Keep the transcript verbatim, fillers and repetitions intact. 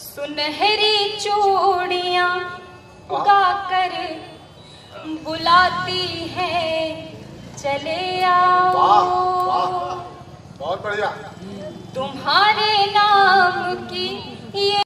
सुनहरी चूड़ियाँ गाकर बुलाती हैं चले आओ। बहुत बढ़िया। तुम्हारे नाम की ये